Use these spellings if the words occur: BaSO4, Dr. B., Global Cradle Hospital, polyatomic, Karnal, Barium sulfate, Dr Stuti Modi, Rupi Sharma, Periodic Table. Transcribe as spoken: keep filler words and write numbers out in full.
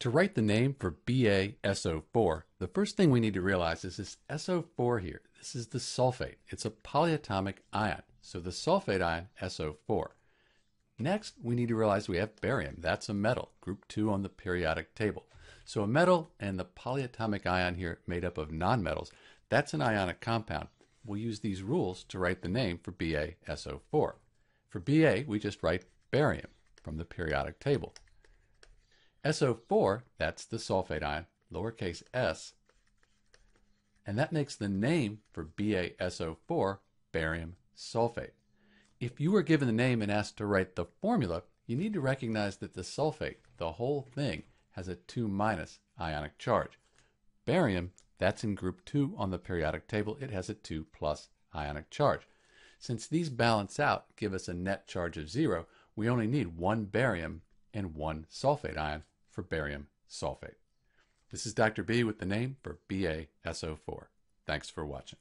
To write the name for B A S O four, the first thing we need to realize is this S O four here. This is the sulfate. It's a polyatomic ion. So the sulfate ion, S O four. Next, we need to realize we have barium. That's a metal, group two on the periodic table. So a metal and the polyatomic ion here made up of nonmetals, that's an ionic compound. We'll use these rules to write the name for B A S O four. For B A, we just write barium from the periodic table. S O four, that's the sulfate ion, lowercase s, and that makes the name for B A S O four barium sulfate. If you were given the name and asked to write the formula, you need to recognize that the sulfate, the whole thing, has a two minus ionic charge. Barium, that's in group two on the periodic table, it has a two plus ionic charge. Since these balance out, give us a net charge of zero, we only need one barium and one sulfate ion for barium sulfate. This is Doctor B with the name for B A S O four. Thanks for watching.